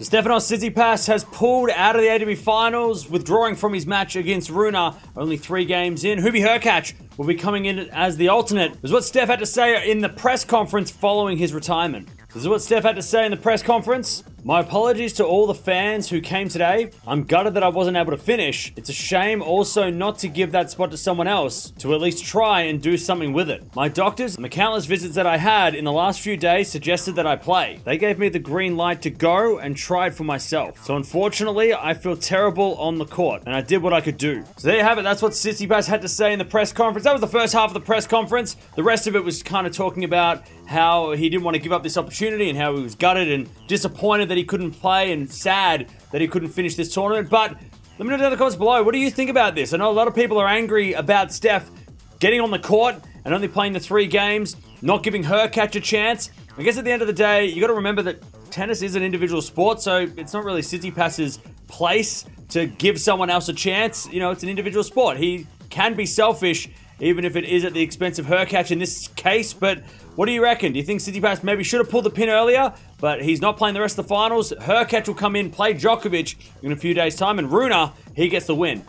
So Stefanos Tsitsipas has pulled out of the ATP Finals, withdrawing from his match against Runa, only 3 games in. Hubert Hurkacz will be coming in as the alternate. This is what Steph had to say in the press conference following his retirement. My apologies to all the fans who came today. I'm gutted that I wasn't able to finish. It's a shame also not to give that spot to someone else, to at least try and do something with it. My doctors and the countless visits that I had in the last few days suggested that I play. They gave me the green light to go and try it for myself. So unfortunately, I feel terrible on the court, and I did what I could do. So there you have it. That's what Tsitsipas had to say in the press conference. That was the first half of the press conference. The rest of it was kind of talking about how he didn't want to give up this opportunity and how he was gutted and disappointed that he couldn't play and sad that he couldn't finish this tournament. But let me know down in the comments below, what do you think about this? I know a lot of people are angry about Steph getting on the court and only playing the 3 games, not giving Hurkacz a chance. I guess at the end of the day, you got to remember that tennis is an individual sport, so it's not really Tsitsipas's place to give someone else a chance. You know, it's an individual sport. He can be selfish, even if it is at the expense of Hurkacz in this case. But what do you reckon? Do you think Tsitsipas maybe should have pulled the pin earlier, but he's not playing the rest of the finals? Hurkacz will come in, play Djokovic in a few days' time, and Runa, he gets the win.